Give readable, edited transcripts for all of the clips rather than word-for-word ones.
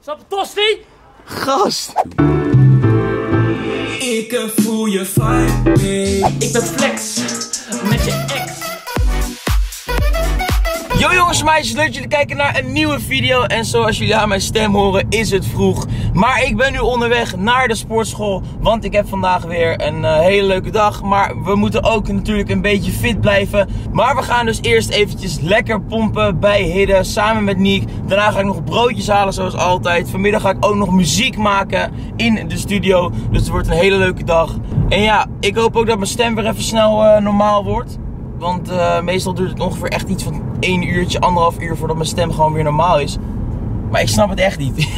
Snap je, Tosti? Gast! Ik voel je vibe mee. Ik ben Flex met je ex. Yo jongens en meisjes, leuk dat jullie kijken naar een nieuwe video. En zoals jullie aan mijn stem horen is het vroeg. Maar ik ben nu onderweg naar de sportschool, want ik heb vandaag weer een hele leuke dag. Maar we moeten ook natuurlijk een beetje fit blijven. Maar we gaan dus eerst eventjes lekker pompen bij Hidde samen met Niek. Daarna ga ik nog broodjes halen zoals altijd. Vanmiddag ga ik ook nog muziek maken in de studio. Dus het wordt een hele leuke dag. En ja, ik hoop ook dat mijn stem weer even snel normaal wordt. Want meestal duurt het ongeveer echt iets van 1 uurtje, 1,5 uur voordat mijn stem gewoon weer normaal is. Maar ik snap het echt niet.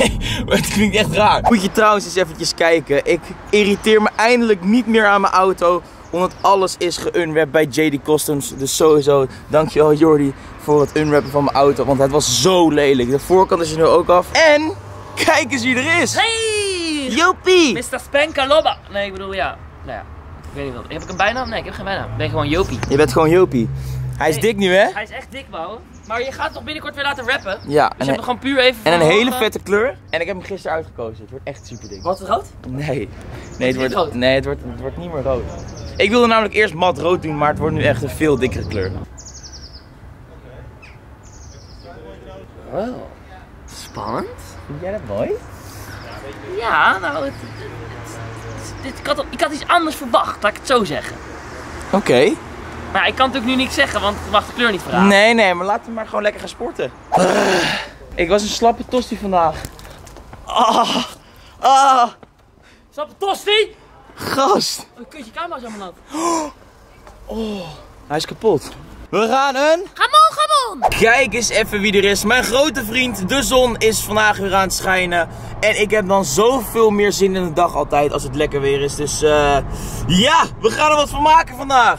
Het klinkt echt raar. Moet je trouwens eens eventjes kijken. Ik irriteer me eindelijk niet meer aan mijn auto. Omdat alles is geunwrapped bij JD Costumes. Dus sowieso, dankjewel Jordi voor het unwrappen van mijn auto. Want het was zo lelijk. De voorkant is er nu ook af. En kijk eens wie er is. Hey! Jopie! Mr. Spenkalobba. Nee, ik bedoel ja. Nou ja. Ik weet niet wat. Heb ik een bijnaam? Nee, ik heb geen bijnaam. Ik ben gewoon Jopie. Je bent gewoon Jopie. Hij is dik nu, hè? Hij is echt dik, wauw. Maar je gaat hem toch binnenkort weer laten rappen? Ja. Dus je hebt hem gewoon puur even... En een hele vette kleur. En ik heb hem gisteren uitgekozen. Het wordt echt super dik. Wat, rood? Nee. Nee, het wordt niet meer rood. Ik wilde namelijk eerst mat rood doen, maar het wordt nu echt een veel dikkere kleur. Wow. Spannend. Vind jij dat mooi? Ja, nou... Ik had iets anders verwacht, laat ik het zo zeggen. Oké. Maar ik kan natuurlijk nu niks zeggen, want ik mag de kleur niet verraden. Nee, nee, maar laten we maar gewoon lekker gaan sporten. Ik was een slappe tosti vandaag. Slappe tosti? Gast! Oh, kut, je camera is helemaal nat. Oh, hij is kapot. We gaan een... Gamon! Kijk eens even wie er is. Mijn grote vriend, de zon, is vandaag weer aan het schijnen. En ik heb dan zoveel meer zin in de dag altijd als het lekker weer is. Dus ja, we gaan er wat van maken vandaag.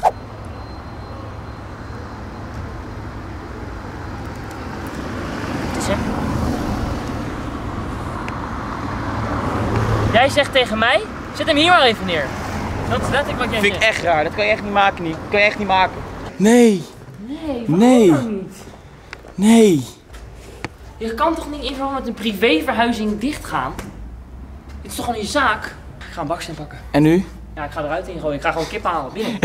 Jij zegt tegen mij, zet hem hier maar even neer. Dat is letterlijk wat jij zegt. Vind ik echt raar, dat kan je echt niet maken, Niek. Dat kan je echt niet maken. Nee. Nee, nee. Je kan toch niet even met een privéverhuizing dichtgaan? Dit is toch gewoon je zaak? Ik ga een baksteen pakken. En nu? Ja, ik ga eruit in gooien. Ik ga gewoon kip halen, binnen.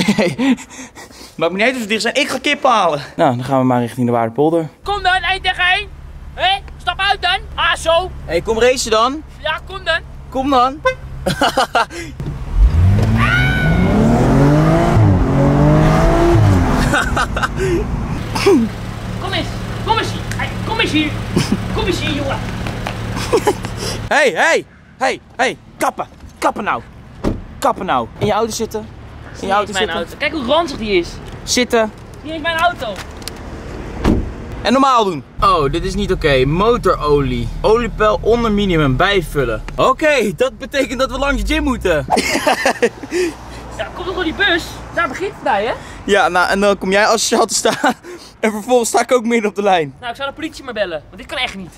Maakt me niet uit of ze dicht zijn, ik ga kip halen. Nou, dan gaan we maar richting de Waardepolder. Kom dan, 1 tegen 1. Hé, stap uit dan. Ah, zo. Hé, kom racen dan. Ja, kom dan. Kom dan. Kom eens hier, jongen. Hey, kappen nou. In je auto zitten. In je auto zitten. Kijk hoe ranzig die is. Zitten. Hier is mijn auto. En normaal doen. Oh, dit is niet oké. Motorolie. Oliepeil onder minimum bijvullen. Oké, dat betekent dat we langs de gym moeten. Ja, kom toch door die bus? Daar begint het bij, hè? Ja, nou, en dan kom jij als je te staan. En vervolgens sta ik ook midden op de lijn. Nou, ik zou de politie maar bellen, want dit kan echt niet.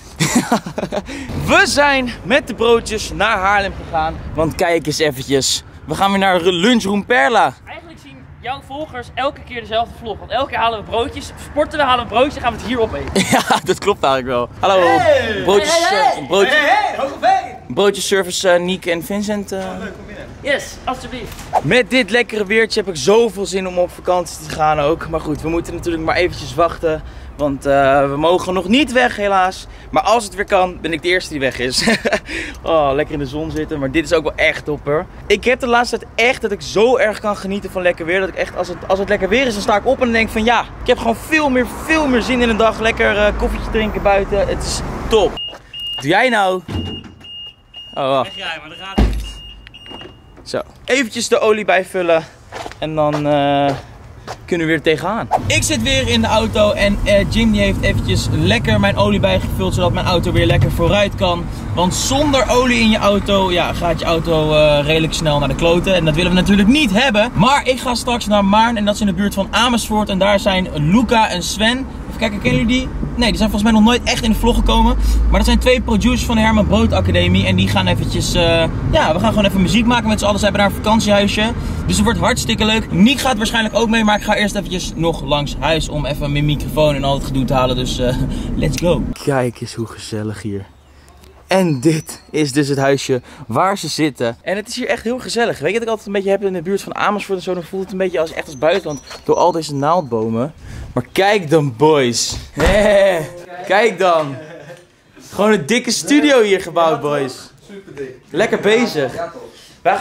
We zijn met de broodjes naar Haarlem gegaan. Want kijk eens eventjes. We gaan weer naar Lunchroom Perla. Eigenlijk zien jouw volgers elke keer dezelfde vlog. Want elke keer halen we broodjes, sporten we, halen we broodjes en gaan we het hier opeten. Ja, dat klopt eigenlijk wel. Hallo, hey. Broodjesservice Niek en Vincent. Leuk, kom binnen. Yes, alsjeblieft. Met dit lekkere weertje heb ik zoveel zin om op vakantie te gaan ook. Maar goed, we moeten natuurlijk maar eventjes wachten. Want we mogen nog niet weg helaas. Maar als het weer kan, ben ik de eerste die weg is. Oh, lekker in de zon zitten. Maar dit is ook wel echt topper. Ik heb de laatste tijd echt dat ik zo erg kan genieten van lekker weer. Dat ik echt, als het lekker weer is, dan sta ik op en dan denk van ja. Ik heb gewoon veel meer zin in de dag. Lekker koffietje drinken buiten. Het is top. Doe jij nou? Oh, wacht. Wegrij, maar dat gaat niet. Zo, eventjes de olie bijvullen en dan kunnen we weer tegenaan. Ik zit weer in de auto en Jim die heeft eventjes lekker mijn olie bijgevuld, zodat mijn auto weer lekker vooruit kan. Want zonder olie in je auto, ja, gaat je auto redelijk snel naar de kloten. En dat willen we natuurlijk niet hebben. Maar ik ga straks naar Maarn en dat is in de buurt van Amersfoort. En daar zijn Luca en Sven. Even kijken, kennen jullie die? Nee, die zijn volgens mij nog nooit echt in de vlog gekomen. Maar dat zijn twee producers van de Herman Brood Academie. En die gaan eventjes, ja, we gaan gewoon even muziek maken met z'n allen. Ze hebben daar een vakantiehuisje. Dus het wordt hartstikke leuk. Niek gaat waarschijnlijk ook mee, maar ik ga eerst eventjes nog langs huis om even mijn microfoon en al het gedoe te halen. Dus let's go. Kijk eens hoe gezellig hier. En dit is dus het huisje waar ze zitten. En het is hier echt heel gezellig. Weet je dat ik altijd een beetje heb in de buurt van Amersfoort en zo. Dan voelt het een beetje als, echt als buitenland door al deze naaldbomen. Maar kijk dan, boys. Hey, kijk dan. Gewoon een dikke studio hier gebouwd, boys. Super dik. Lekker bezig. Wij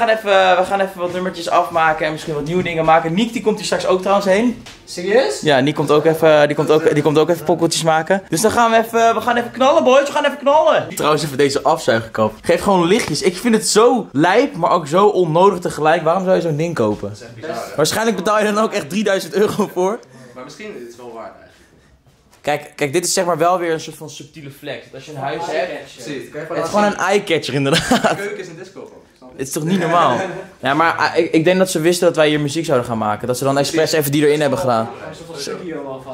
gaan even wat nummertjes afmaken en misschien wat nieuwe dingen maken. Niek die komt hier straks ook trouwens heen. Serieus? Ja, Niek komt ook even, die komt ook even pokkeltjes maken. Dus dan gaan we gaan even knallen, boys. We gaan even knallen. Trouwens, even deze afzuigerkap. Geef gewoon lichtjes. Ik vind het zo lijp, maar ook zo onnodig tegelijk. Waarom zou je zo'n ding kopen? Dat is echt bizar, hè? Waarschijnlijk betaal je dan ook echt 3000 euro voor. Maar misschien is het wel waard eigenlijk. Kijk, dit is zeg maar wel weer een soort van subtiele flex. Dat als je een huis hebt, het is gewoon een eyecatcher inderdaad. De keuken is een disco. Het is toch niet normaal? Ja, maar ik denk dat ze wisten dat wij hier muziek zouden gaan maken. Dat ze dan expres even die erin hebben gedaan.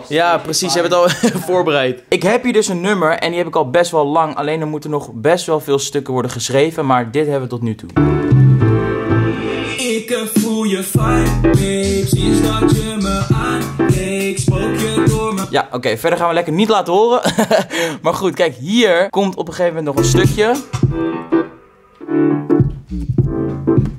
Ja, precies. Ze hebben het al voorbereid. Ik heb hier dus een nummer en die heb ik al best wel lang. Alleen er moeten nog best wel veel stukken worden geschreven. Maar dit hebben we tot nu toe. Ik voel je vibe, babe. Zie je dat je me aankijkt. Spook je door me. Ja, oké. Verder gaan we lekker niet laten horen. Maar goed, kijk. Hier komt op een gegeven moment nog een stukje.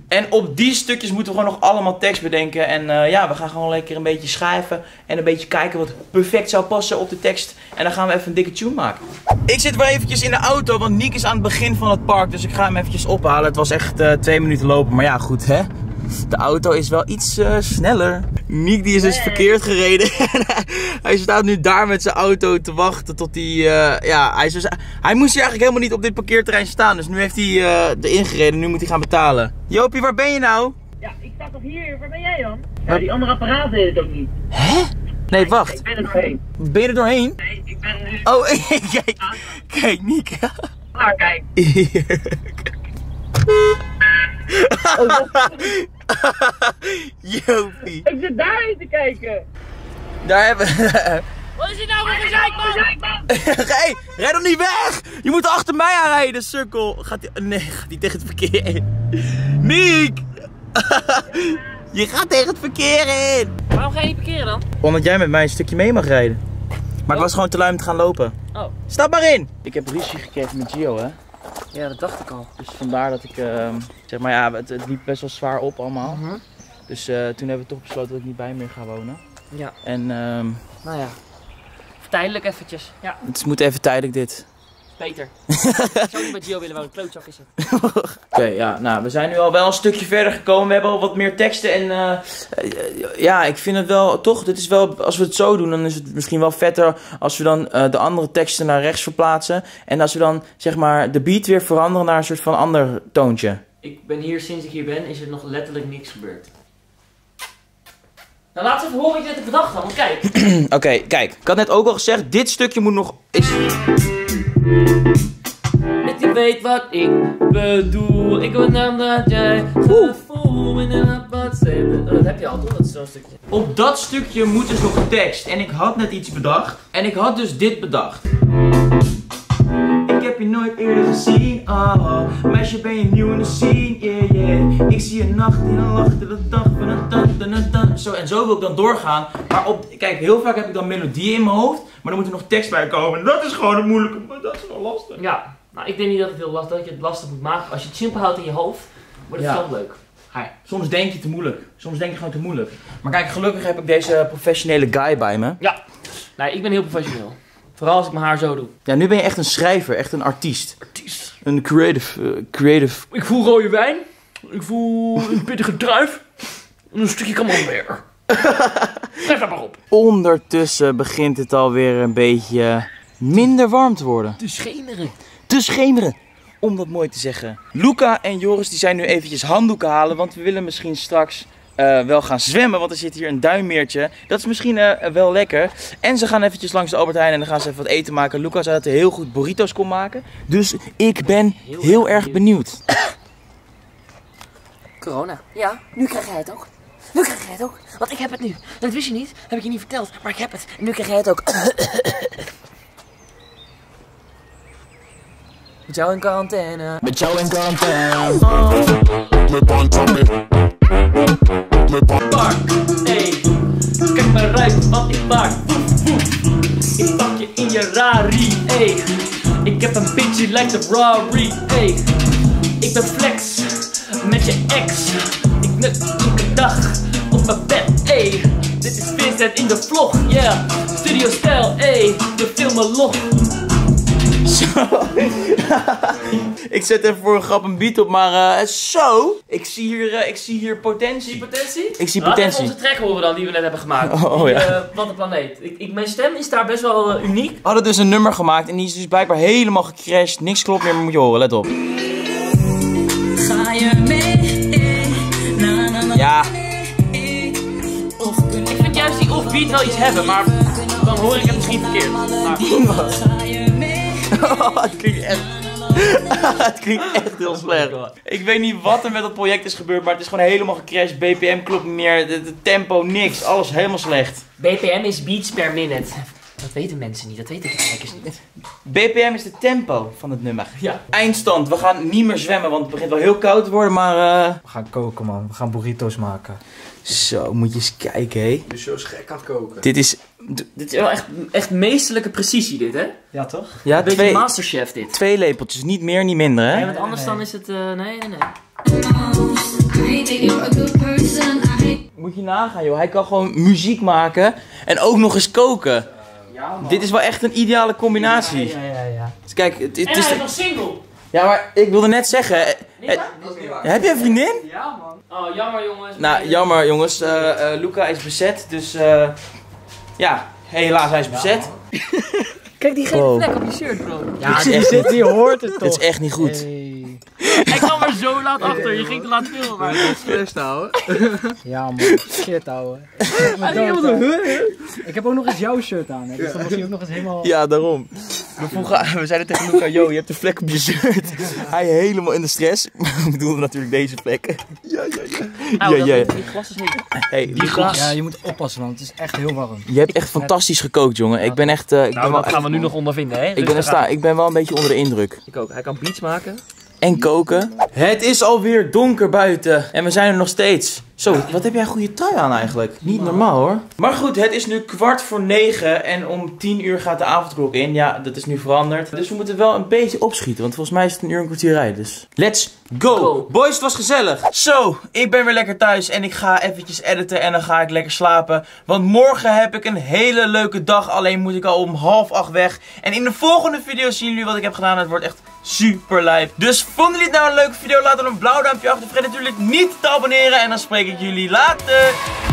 En op die stukjes moeten we gewoon nog allemaal tekst bedenken. En ja, we gaan gewoon lekker een beetje schrijven. En een beetje kijken wat perfect zou passen op de tekst. En dan gaan we even een dikke tune maken. Ik zit weer eventjes in de auto, want Niek is aan het begin van het park. Dus ik ga hem eventjes ophalen. Het was echt 2 minuten lopen, maar ja, goed hè. De auto is wel iets sneller. Niek die is dus verkeerd gereden. Hij staat nu daar met zijn auto te wachten tot hij... ja, hij moest hier eigenlijk helemaal niet op dit parkeerterrein staan. Dus nu heeft hij erin gereden. Nu moet hij gaan betalen. Jopie, waar ben je nou? Ja, ik sta toch hier. Waar ben jij dan? Ja, die andere apparaat deed het ook niet. Hè? Nee, wacht. Ik ben er doorheen. Ben je er doorheen? Nee, ik ben nu... Oh, kijk Niek. Klaar, kijk. Hier. Jopie. Ik zit daarheen te kijken. Daar hebben we... Wat is dit nou voor gezeik, man? Hey, rijd hem niet weg! Je moet achter mij aanrijden, sukkel. Gaat die tegen het verkeer in. Niek! Je gaat tegen het verkeer in. Waarom ga je niet parkeren dan? Omdat jij met mij een stukje mee mag rijden. Maar ik was gewoon te lui om te gaan lopen. Oh. Stap maar in! Ik heb ruzie gekregen met Gio, hè. Ja, dat dacht ik al. Dus vandaar dat ik, zeg maar ja, het liep best wel zwaar op allemaal. Dus toen hebben we toch besloten dat ik niet bij hem meer ga wonen. Ja. En nou ja, tijdelijk eventjes. Ja. Het moet even tijdelijk dit. Beter. Ik zou niet bij Gio willen wonen, klootzak is het. Oké, ja, nou, we zijn nu al wel een stukje verder gekomen. We hebben al wat meer teksten en ja, ik vind het wel, toch, dit is wel, als we het zo doen, dan is het misschien wel vetter als we dan de andere teksten naar rechts verplaatsen. En als we dan, zeg maar, de beat weer veranderen naar een soort van ander toontje. Ik ben hier, sinds ik hier ben, is er nog letterlijk niks gebeurd. Nou, laat eens even horen wat je net bedacht had, want kijk. Oké, kijk. Ik had net ook al gezegd, dit stukje moet nog... Dat je weet wat ik bedoel. Ik wil namelijk dat jij gevoel in een WhatsApp. Dat heb je al, toch? Dat is zo'n stukje. Op dat stukje moet dus nog tekst. En ik had net iets bedacht. En ik had dus dit bedacht. Ik heb je nooit eerder gezien, oh. Meisje, ben je nieuw in de scene, yeah, yeah. Ik zie je nacht in een lach, de dag van een dan. Zo en zo wil ik dan doorgaan. Maar op, kijk, heel vaak heb ik dan melodieën in mijn hoofd, maar dan moet er nog tekst bij komen. En dat is gewoon een moeilijke, dat is wel lastig. Ja, nou, ik denk niet dat het heel lastig, dat je het lastig moet maken. Als je het simpel houdt in je hoofd, wordt het wel leuk. Hi. Soms denk je te moeilijk. Soms denk je gewoon te moeilijk. Maar kijk, gelukkig heb ik deze professionele guy bij me. Ja, nou, ik ben heel professioneel. Vooral als ik mijn haar zo doe. Ja, nu ben je echt een schrijver, echt een artiest. Artiest. Een creative, Ik voel rode wijn. Ik voel een pittige druif. En een stukje camembert. Tref daar maar op. Ondertussen begint het alweer een beetje minder warm te worden. Te schemeren. Te schemeren. Om dat mooi te zeggen. Luca en Joris die zijn nu eventjes handdoeken halen, want we willen misschien straks... wel gaan zwemmen, want er zit hier een duinmeertje. Dat is misschien wel lekker. En ze gaan eventjes langs de Albert Heijn en dan gaan ze even wat eten maken. Luca zei dat hij heel goed burritos kon maken. Dus ik ben heel erg benieuwd. Corona. Ja, nu krijg jij het ook. Nu krijg jij het ook. Want ik heb het nu. Dat wist je niet. Dat heb ik je niet verteld. Maar ik heb het. En nu krijg jij het ook. Met jou in quarantaine. Met jou in quarantaine. Oh. Pak, hey. Kijk maar uit wat ik pak. Ik pak je in je rari, hey. Ik heb een bitch die lijkt op Rory, hey. Ik ben flex met je ex. Ik nut elke dag op mijn bed, ey. Dit is Vincent in de vlog, yeah. Studio stijl, ey. De film een log. Zo. Ik zet even voor een grap een beat op, maar zo. Ik zie hier potentie. Ik zie potentie. Laat even onze track horen dan, die we net hebben gemaakt. Oh, ja. Wat een planeet. Mijn stem is daar best wel uniek. We hadden dus een nummer gemaakt en die is dus blijkbaar helemaal gecrashed. Niks klopt meer, maar moet je horen, let op. Ga je mee? Ja. Ik vind juist die offbeat wel iets hebben, maar dan hoor ik het misschien verkeerd. Maar... Oh, het klinkt echt... Het klinkt echt heel slecht. Ik weet niet wat er met dat project is gebeurd, maar het is gewoon helemaal gecrashed. BPM klopt niet meer, de tempo, niks. Alles helemaal slecht. BPM is beats per minute. Dat weten mensen niet, dat weten de kijkers niet. BPM is de tempo van het nummer. Ja. Eindstand, we gaan niet meer zwemmen, want het begint wel heel koud te worden, maar... We gaan koken, man. We gaan burritos maken. Zo, moet je eens kijken, hé. Dus zo is gek aan het koken. Dit is wel echt meesterlijke precisie, dit, hè? Ja, toch? Ja, een beetje masterchef, dit. 2 lepeltjes, niet meer, niet minder, hè? Nee, want anders dan is het... Moet je nagaan, joh. Hij kan gewoon muziek maken en ook nog eens koken. Ja, dit is wel echt een ideale combinatie. Ja. Dus kijk, het is... hij is nog single. Ja, maar ik wilde net zeggen... Heb jij een vriendin? Ja, man. Oh, jammer, jongens. Nou, jammer, jongens. Luca is bezet, dus... ja, helaas, hij is bezet. Ja, kijk, die gele vlek op die shirt, bro. Ja, die hoort het toch. Het is echt niet goed. Hey. Hij kwam er zo laat achter, je ging te laat filmen. Maar het is best, ouwe. Ja, man, shit, ouwe. Ik heb ook nog eens jouw shirt aan, hè. Dus dan was hij ook nog eens helemaal... Ja, daarom. We zeiden tegen Luca, yo, je hebt een vlek op je shirt. Hij helemaal in de stress. We bedoelden natuurlijk deze vlekken. Ja. Die glas is niet... Hey, die glas. Ja, je moet oppassen, want het is echt heel warm. Je hebt echt fantastisch gekookt, jongen. Ik ben echt... dat gaan we nu nog ondervinden, hè? Ik ben wel een beetje onder de indruk. Ik ook. Hij kan beats maken. En koken. Het is alweer donker buiten. En we zijn er nog steeds. Zo, wat heb jij een goede trui aan eigenlijk? Niet normaal hoor. Maar goed, het is nu 20:15 en om 10 uur gaat de avondklok in. Ja, dat is nu veranderd. Dus we moeten wel een beetje opschieten, want volgens mij is het 1 uur en 1/4 rijden. Dus let's go! Boys, het was gezellig. Zo, ik ben weer lekker thuis en ik ga eventjes editen en dan ga ik lekker slapen. Want morgen heb ik een hele leuke dag, alleen moet ik al om 7:30 weg. En in de volgende video zien jullie wat ik heb gedaan. Het wordt echt super lijp. Dus vonden jullie het nou een leuke video? Laat dan een blauw duimpje achter. Vergeet natuurlijk niet te abonneren en dan spreek ik jullie later.